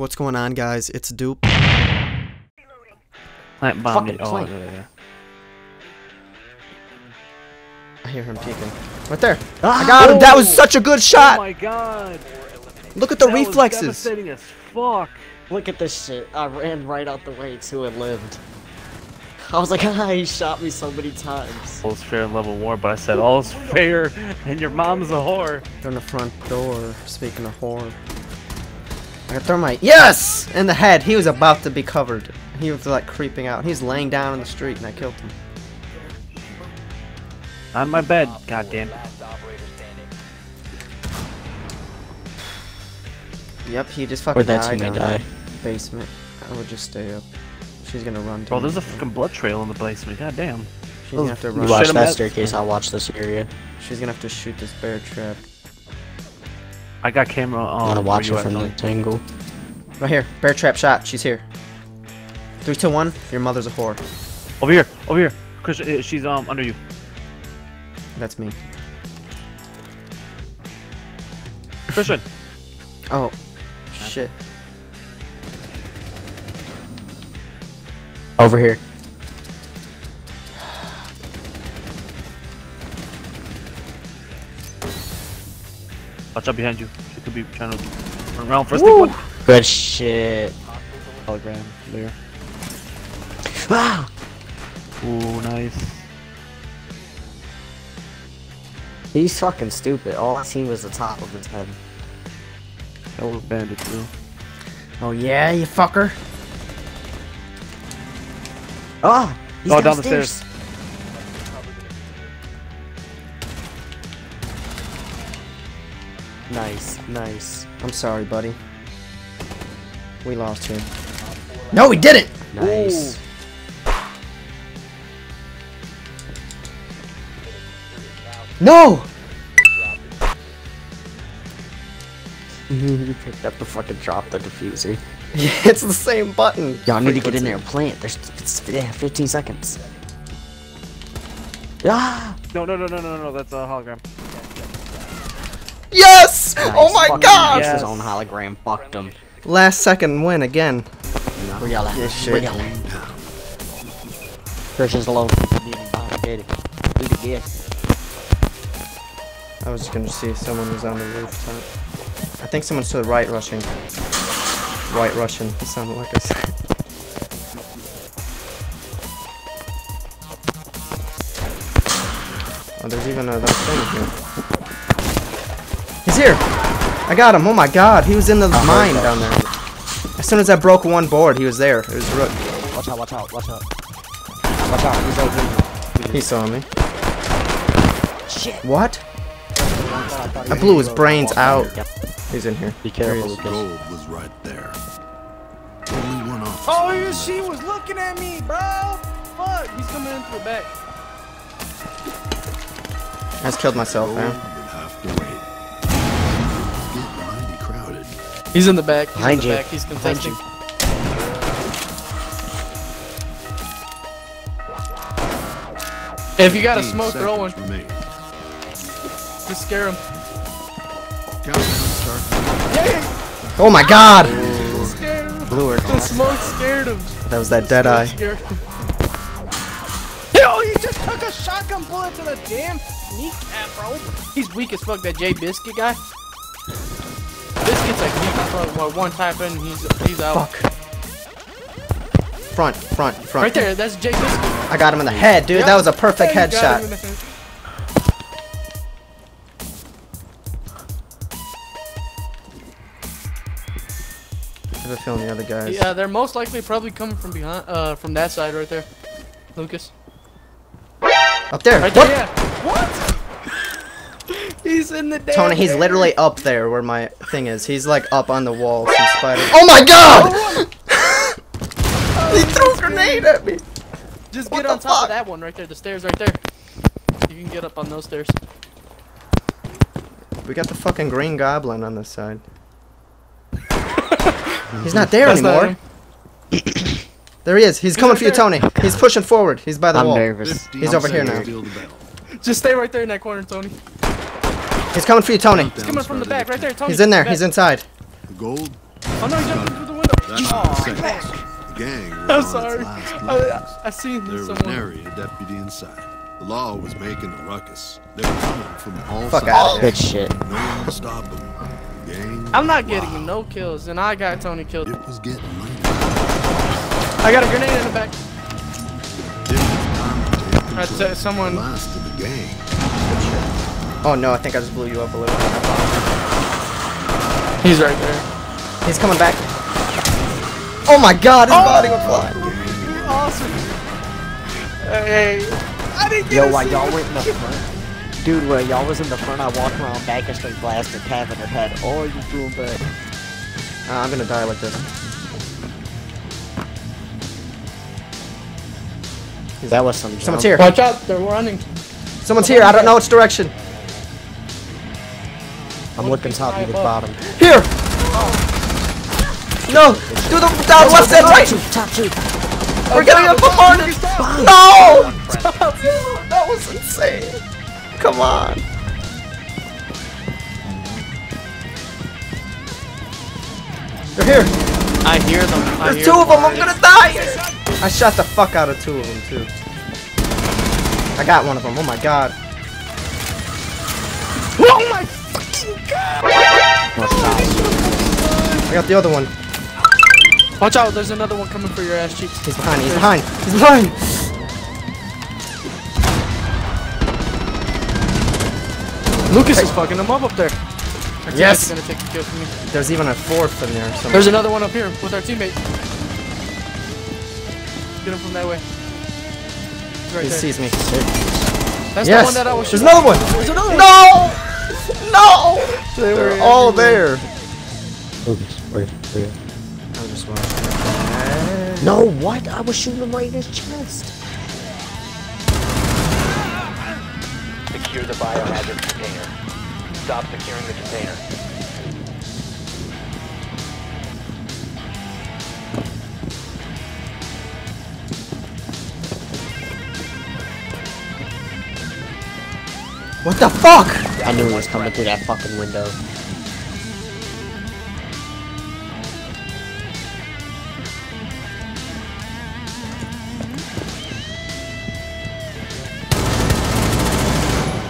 What's going on, guys? It's Itzdupe. Plant bomb it all. I hear him peeking. Right there. Ah, I got him. That was such a good shot. Oh my god. Look at the reflexes. Was devastating as fuck. Look at this shit. I ran right out the way to and lived. I was like, ah, he shot me so many times. All's fair in love and war, but I said all's fair and your mom's a whore. They're in the front door, speaking of whore. I got thermite. Yes! In the head. He was about to be covered. He was like creeping out. He's laying down in the street and I killed him. On my bed, goddamn. Yep, he just fucking died in the basement. I would just stay up. She's gonna run to there's a fucking blood trail in the basement, goddamn. She's gonna have to run. Watch that staircase, I'll watch this area. She's gonna have to shoot this bear trap. I got camera on. I wanna watch it from the angle. Right here, bear trap shot, she's here. 3, 2, 1, your mother's a whore. Over here, Chris, she's under you. That's me. Christian! Oh, shit. Over here. Watch out behind you. She could be trying to run around first. One. Good shit. Hologram there. Wow! Ooh, nice. He's fucking stupid. All I seen was the top of his head. That was bandit too. Oh yeah, you fucker. Oh! He's down the stairs. Nice, nice. I'm sorry, buddy. We lost him. No, we didn't! Nice. Ooh. No! You picked up the fucking drop the diffuser. Yeah, it's the same button. Y'all need to get in there and plant. There's 15 seconds. Ah! No, that's a hologram. Yes! Nice. Oh my god! Yes. His own hologram fucked him. Last second win again. No. We got that. Shit. Christian's low. Do the gift. I was just gonna see if someone was on the rooftop. I think someone's to the right rushing. Right Russian, he sounded like us. Oh, there's even another thing here. He's here! I got him, oh my god, he was in the mine down there. As soon as I broke one board, he was there. It was Rook. Watch out, watch out, watch out. Watch out, he's over here. He saw me. Shit. What? I blew his brains out. He's in here. Be careful. His gold was right there. Only one off. Oh, she was looking at me, bro. Fuck, he's coming in through the back. I just killed myself, man. He's in the back. He's in the back. He's contesting. If you got a smoke, throw one. Just scare him. Oh my god! Blew her. The smoke scared him. That was that dead eye. Yo, he just took a shotgun bullet to the damn kneecap, bro. He's weak as fuck, that J Biscuit guy. Biscuit's like weak as fuck. Well, one type in, he's out. Fuck. Front, front, front. Right there, that's J Biscuit. I got him in the head, dude. Yep. That was a perfect headshot. I have a feeling the other guys. Yeah, they're most likely probably coming from behind, from that side right there. Lucas. Up there. Right there. What? Yeah. What? He's in the. Tony, he's literally up there where my thing is. He's like up on the wall. Some spider. Oh my god! He threw a grenade at me. Just get on top of that one right there. The stairs right there. You can get up on those stairs. We got the fucking green goblin on this side. He's not there anymore. There he is. He's coming for you, Tony. He's pushing forward. He's by the wall. I'm nervous. He's over here now. Just stay right there in that corner, Tony. He's coming for you, Tony. He's coming from the back, right there, Tony. He's in there. He's inside. Gold. Oh no, he jumped through the wall. That's the gang. I'm sorry. I seen this somewhere. There was nary a deputy inside. The law was making a ruckus. They were coming from all sides. Fuck out of this shit. No one to stop them. The gang was wild. Getting no kills, and I got Tony killed. It was getting late. I got a grenade in the back. Someone. Oh no, I think I just blew you up a little bit. He's right there. He's coming back. Oh my god, his body was flying. You're awesome. Hey. I didn't get it. Yo, while y'all went in the front. Dude, while y'all was in the front, I walked around back and straight blasted Pav in her head. Oh, you threw him back. I'm gonna die like this. That was some. Someone's here. Watch out, they're running. Someone's here. I don't know which direction. I'm looking top and bottom. Here! Oh. No! Do the down left and right! Top two! We're getting up bombarded! No! Top two! That was insane! Come on! They're here! I hear them. There's two of them. I'm gonna die! I shot the fuck out of two of them, too. I got one of them. Oh my god. Oh my fucking god! I got the other one. Watch out, there's another one coming for your ass cheeks. He's behind, he's behind, he's behind! Lucas is fucking him up there. Yes. Gonna take a kill from me. There's even a fourth in there. Somewhere. There's another one up here with our teammate. Get him from that way. Right he sees me. That's the one that I was shooting. There's another one. There's another one. No! No! They're all there. I just want. No, what? I was shooting him right in his chest. Secure the biohazard container. Stop securing the container. What the fuck? I knew it was coming through that fucking window.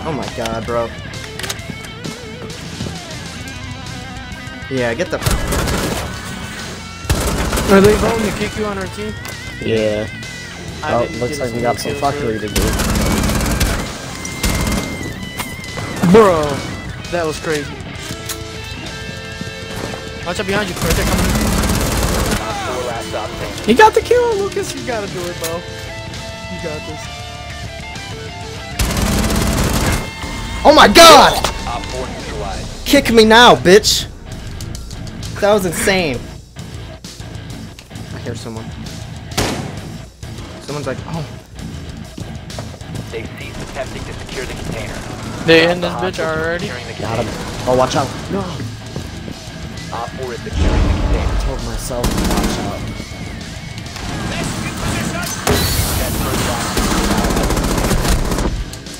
Oh my god, bro. Yeah, get the. Are they going to kick you on our team? Yeah. Well, looks like we got some fuckery to do. Bro, that was crazy. Watch out behind you, Kurt. They're coming. You got the kill, Lucas. You gotta do it, bro. You got this. Oh my god! Kick me now, bitch. That was insane. I hear someone. Someone's like, oh. They ceased attempting to secure the container. They in this bitch already. Got him. Oh, watch out. No. Op 4 is securing the container. I told myself to watch out.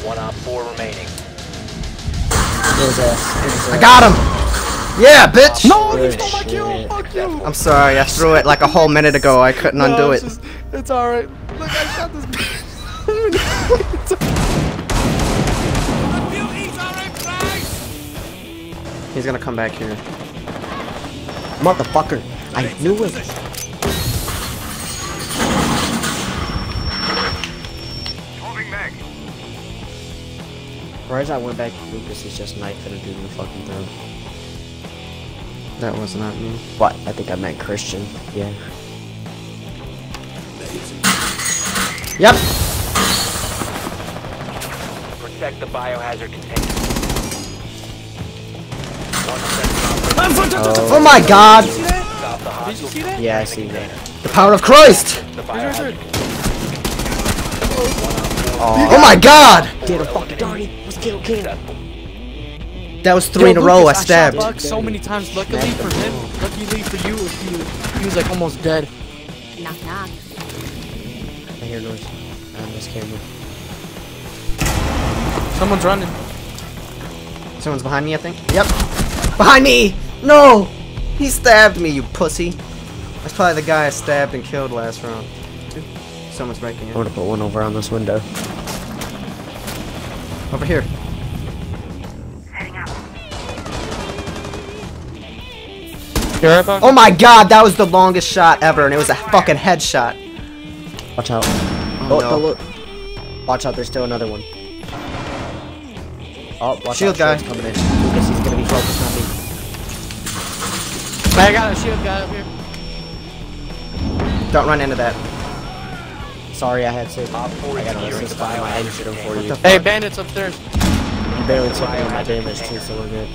One Op 4 remaining. I got him. Yeah, bitch! No, you stole my kill! Fuck you! I'm sorry, I threw it like a whole minute ago. I couldn't undo it. It's alright. Look, I shot this bitch. He's gonna come back here. Motherfucker! I knew it! Moving back. Right as I went back, Lucas is just knifing a dude in the fucking throat. That was not me. What? I think I meant Christian. Yeah. Yep. Protect the biohazard container. Oh, oh my god! Did you see that? Did you see that? Yeah, I see that. The power of Christ! Oh my god! Get a fucking dirty. Let's kill him. That was three in a row. I stabbed. I shot Buck so many times. Luckily for him, luckily for you, he was like almost dead. Knock knock. I hear noise on this camera. Someone's running. Someone's behind me, I think. Yep. Behind me! No! He stabbed me, you pussy. That's probably the guy I stabbed and killed last round. Someone's breaking it. I want to put one over on this window. Over here. Heading out. Oh my god, that was the longest shot ever, and it was a fucking headshot. Watch out. Oh, no. Look. Watch out, there's still another one. Oh, watch shield out. Guy. Coming in. I guess he's gonna be focused on me. I got a shield guy up here. Don't run into that. Sorry, I had to. I got a resist fire. I injured him for you. Hey, bandits upstairs. You barely took me on my damage too, so we're good.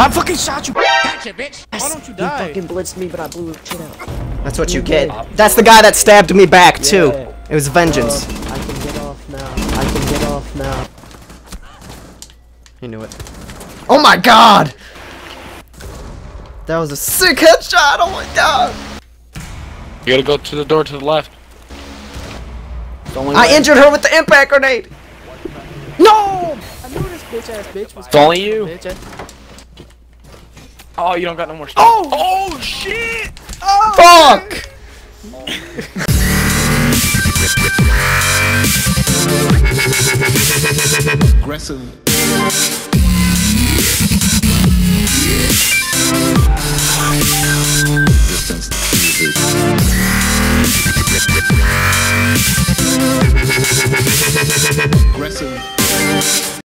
I fucking shot you, gotcha, bitch. Why don't you die? You fucking blitzed me, but I blew your shit out. That's what you get. That's the guy that stabbed me back too. Yeah. It was vengeance. I can get off now. I can get off now. He knew it. Oh my god! That was a sick headshot! Oh my god! You gotta go to the door to the left. I injured her with the impact grenade! No! I knew this bitch ass bitch was. It's only you! Oh, you don't got no more stuff. Oh! Oh shit! Oh, fuck! Oh. Aggressive. Aggressive.